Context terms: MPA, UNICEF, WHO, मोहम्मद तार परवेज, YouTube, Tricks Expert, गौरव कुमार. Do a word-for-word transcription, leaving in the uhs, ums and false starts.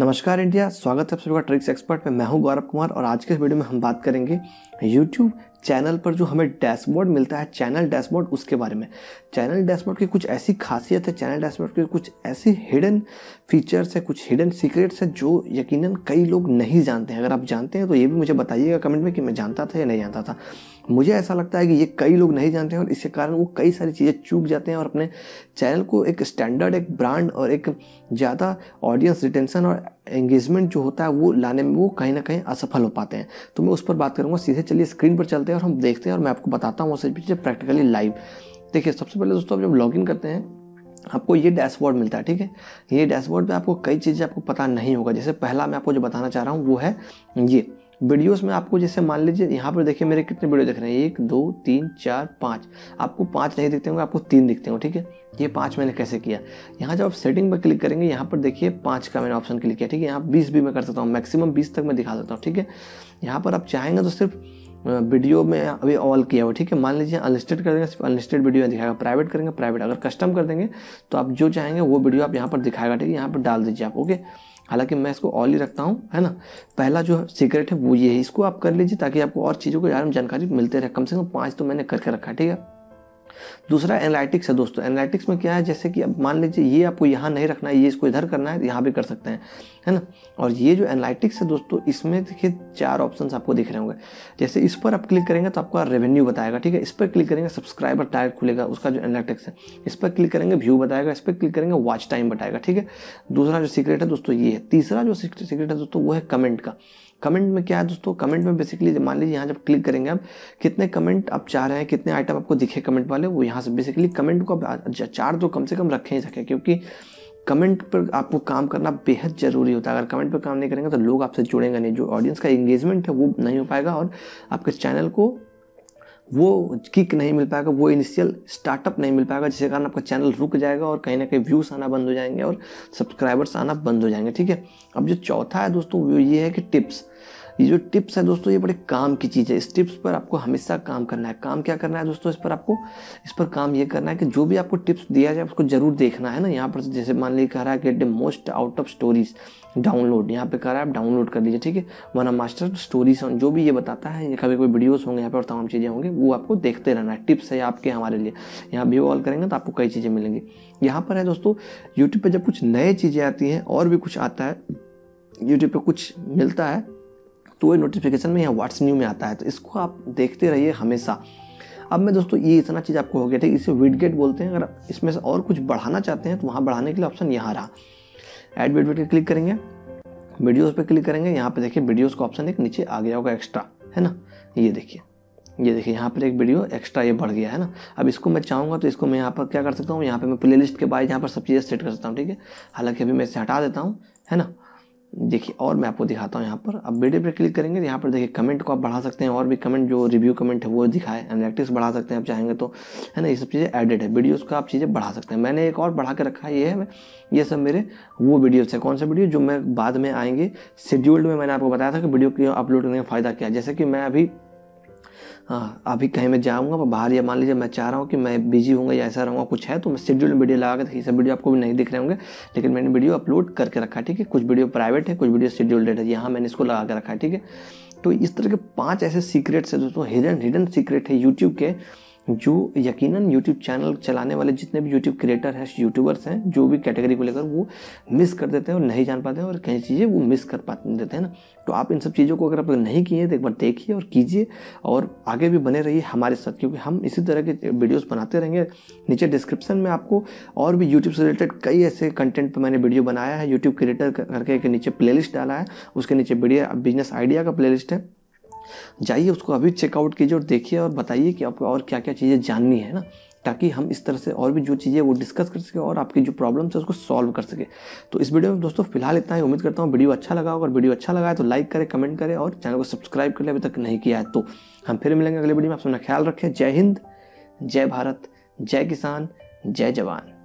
नमस्कार इंडिया, स्वागत है आप सभी का ट्रिक्स एक्सपर्ट में। मैं हूं गौरव कुमार और आज के इस वीडियो में हम बात करेंगे YouTube चैनल पर जो हमें डैशबोर्ड मिलता है, चैनल डैशबोर्ड, उसके बारे में। चैनल डैशबोर्ड की कुछ ऐसी खासियत है, चैनल डैशबोर्ड के कुछ ऐसे हिडन फीचर्स हैं, कुछ हिडन सीक्रेट्स हैं जो यकीनन कई लोग नहीं जानते हैं। अगर आप जानते हैं तो ये भी मुझे बताइएगा कमेंट में कि मैं जानता था या नहीं जानता था। मुझे ऐसा लगता है कि ये कई लोग नहीं जानते हैं और इसके कारण वो कई सारी चीज़ें चूक जाते हैं और अपने चैनल को एक स्टैंडर्ड, एक ब्रांड और एक ज़्यादा ऑडियंस रिटेंशन और एंगेजमेंट जो होता है वो लाने में वो कहीं ना कहीं असफल हो पाते हैं। तो मैं उस पर बात करूँगा। सीधे चलिए स्क्रीन पर चलते हैं और हम देखते हैं और मैं आपको बताता हूँ वो सब चीज़ें प्रैक्टिकली लाइव। देखिए, सबसे पहले दोस्तों आप जब लॉगिन करते हैं आपको ये डैशबोर्ड मिलता है, ठीक है। ये डैशबोर्ड पे आपको कई चीज़ें आपको पता नहीं होगा। जैसे पहला मैं आपको जो बताना चाह रहा हूँ वो है ये वीडियोस में आपको, जैसे मान लीजिए यहाँ पर देखिए मेरे कितने वीडियो दिख रहे हैं, एक दो तीन चार पाँच। आपको पाँच नहीं दिखते होंगे, आपको तीन दिखते होंगे, ठीक है। ये पाँच मैंने कैसे किया, यहाँ जब आप सेटिंग पर क्लिक करेंगे यहाँ पर देखिए पाँच का मैंने ऑप्शन क्लिक किया, ठीक है। यहाँ बीस भी मैं कर सकता हूँ, मैक्सिमम बीस तक मैं दिखा सकता हूँ, ठीक है। यहाँ पर आप चाहेंगे तो सिर्फ वीडियो में अभी ऑल किया हुआ, ठीक है। मान लीजिए अनलिस्टेड कर देंगे, सिर्फ अनलिस्टेड वीडियो दिखाएगा, प्राइवेट करेंगे प्राइवेट, अगर कस्टम कर देंगे तो आप जो चाहेंगे वो वीडियो आप यहाँ पर दिखाएगा, ठीक है। यहाँ पर डाल दीजिए आप, ओके। हालांकि मैं इसको ऑल ही रखता हूँ, है ना। पहला जो सीक्रेट है वो ये है, इसको आप कर लीजिए ताकि आपको और चीज़ों के बारे में जानकारी मिलते रहे। कम से कम पाँच तो मैंने करके रखा है, ठीक है। दूसरा एनालिटिक्स है दोस्तों। एनालिटिक्स में क्या है, जैसे कि अब मान लीजिए ये आपको यहाँ नहीं रखना है, ये इसको इधर करना है, यहाँ भी कर सकते हैं, है ना। और ये जो एनालिटिक्स है दोस्तों, इसमें देखिए चार ऑप्शंस आपको दिख रहे होंगे। जैसे इस पर आप क्लिक करेंगे तो आपका रेवेन्यू बताएगा, ठीक है। इस पर क्लिक करेंगे सब्सक्राइबर टारगेट खुलेगा, उसका जो एनालिटिक्स है। इस पर क्लिक करेंगे व्यू बताएगा, इस पर क्लिक करेंगे वॉच टाइम बताएगा, ठीक है। दूसरा जो सीक्रेट है दोस्तों ये है। तीसरा जो सीक्रेट है दोस्तों वो है कमेंट का। कमेंट में क्या है दोस्तों, कमेंट में बेसिकली मान लीजिए यहाँ जब क्लिक करेंगे आप, कितने कमेंट आप चाह रहे हैं, कितने आइटम आपको दिखे कमेंट वाले, वो यहाँ से बेसिकली कमेंट को आप चार तो कम से कम रखें ही सकें, क्योंकि कमेंट पर आपको काम करना बेहद ज़रूरी होता है। अगर कमेंट पर काम नहीं करेंगे तो लोग आपसे जुड़ेंगे नहीं, जो ऑडियंस का एंगेजमेंट है वो नहीं हो पाएगा और आपके चैनल को वो किक नहीं मिल पाएगा, वो इनिशियल स्टार्टअप नहीं मिल पाएगा, जिसके कारण आपका चैनल रुक जाएगा और कहीं ना कहीं व्यूज़ आना बंद हो जाएंगे और सब्सक्राइबर्स आना बंद हो जाएंगे, ठीक है। अब जो चौथा है दोस्तों वो ये है कि टिप्स। ये जो टिप्स है दोस्तों ये बड़े काम की चीज़ है। इस टिप्स पर आपको हमेशा काम करना है। काम क्या करना है दोस्तों, इस पर आपको इस पर काम ये करना है कि जो भी आपको टिप्स दिया जाए उसको जरूर देखना है ना। यहाँ पर जैसे मान लीजिए कह रहा है get the most out of stories download, यहाँ पे कह रहा है आप डाउनलोड कर लीजिए, ठीक है। वरना मास्टर स्टोरीज जो भी ये बताता है, कभी कोई वीडियोज़ होंगे यहाँ पर और तमाम चीज़ें होंगी, वो आपको देखते रहना है। टिप्स है आपके हमारे लिए, यहाँ व्यू ऑल करेंगे तो आपको कई चीज़ें मिलेंगी। यहाँ पर है दोस्तों यूट्यूब पर जब कुछ नई चीज़ें आती हैं और भी कुछ आता है, यूट्यूब पर कुछ मिलता है तो वही नोटिफिकेशन में यहाँ व्हाट्स न्यू में आता है, तो इसको आप देखते रहिए हमेशा। अब मैं दोस्तों ये इतना चीज़ आपको हो गया, ठीक है। इसे विडगेट बोलते हैं। अगर आप इसमें से और कुछ बढ़ाना चाहते हैं तो वहाँ बढ़ाने के लिए ऑप्शन यहाँ रहा, ऐड विडगेट पे क्लिक करेंगे, वीडियोज़ पर क्लिक करेंगे, यहाँ पर देखिए वीडियोज़ का ऑप्शन एक नीचे आ गया होगा एक्स्ट्रा, है ना। ये देखिए ये देखिए यहाँ पर एक वीडियो एक्स्ट्रा ये बढ़ गया है ना। अब इसको मैं चाहूँगा तो इसको मैं यहाँ पर क्या कर सकता हूँ, यहाँ पर मैं प्ले लिस्ट के बाद यहाँ पर सब चीज़ें सेट कर सकता हूँ, ठीक है। हालाँकि अभी मैं इसे हटा देता हूँ, है ना। देखिए और मैं आपको दिखाता हूँ यहाँ पर। अब वीडियो पर क्लिक करेंगे, यहाँ पर देखिए कमेंट को आप बढ़ा सकते हैं और भी कमेंट जो रिव्यू कमेंट है वो दिखाए, एनालिटिक्स बढ़ा सकते हैं आप चाहेंगे तो, है ना। ये सब चीज़ें एडेड है, वीडियोस का आप चीज़ें बढ़ा सकते हैं। मैंने एक और बढ़ा के रखा है, ये है ये सब मेरे वो वीडियोस है। कौन से वीडियो, जो मैं बाद में आएंगे शेड्यूल्ड में। मैंने आपको बताया था कि वीडियो की अपलोड करने का फ़ायदा क्या है। जैसे कि मैं अभी हाँ अभी कहीं मैं जाऊँगा बाहर, या मान लीजिए मैं चाह रहा हूँ कि मैं बिजी होऊंगा या ऐसा रहूँगा कुछ है, तो मैं शेड्यूल में वीडियो लगा के देखिए। ये सब वीडियो आपको भी नहीं दिख रहे होंगे लेकिन मैंने वीडियो अपलोड करके रखा है, ठीक है। कुछ वीडियो प्राइवेट है, कुछ वीडियो शेड्यूल्ड है, यहाँ मैंने इसको लगा के रखा है, ठीक है। तो इस तरह के पाँच ऐसे सीक्रेट्स है दोस्तों, हिडन हिडन सीक्रेट है यूट्यूब के, जो यकीनन यूट्यूब चैनल चलाने वाले जितने भी यूट्यूब क्रिएटर हैं, यूट्यूबर्स हैं, जो भी कैटेगरी को लेकर वो मिस कर देते हैं और नहीं जान पाते हैं और कई चीज़ें वो मिस कर पाते देते हैं ना। तो आप इन सब चीज़ों को अगर आप नहीं किए तो एक बार देखिए और कीजिए और आगे भी बने रहिए हमारे साथ, क्योंकि हम इसी तरह के वीडियोज़ बनाते रहेंगे। नीचे डिस्क्रिप्शन में आपको और भी यूट्यूब से रिलेटेड कई ऐसे कंटेंट पर मैंने वीडियो बनाया है, यूट्यूब क्रिएटर करके एक नीचे प्ले लिस्ट डाला है, उसके नीचे बिजनेस आइडिया का प्ले लिस्ट है, जाइए उसको अभी चेकआउट कीजिए और देखिए और बताइए कि आपको और क्या क्या चीज़ें जाननी है ना, ताकि हम इस तरह से और भी जो चीज़ें वो डिस्कस कर सकें और आपकी जो प्रॉब्लम्स है उसको सॉल्व कर सके। तो इस वीडियो में दोस्तों फिलहाल इतना ही। उम्मीद करता हूँ वीडियो अच्छा लगा होगा। अगर वीडियो अच्छा लगा है तो लाइक करें, कमेंट करें और चैनल को सब्सक्राइब कर लें अभी तक नहीं किया है तो। हम फिर मिलेंगे अगले वीडियो में। आप अपना ख्याल रखें। जय हिंद, जय भारत, जय किसान, जय जवान।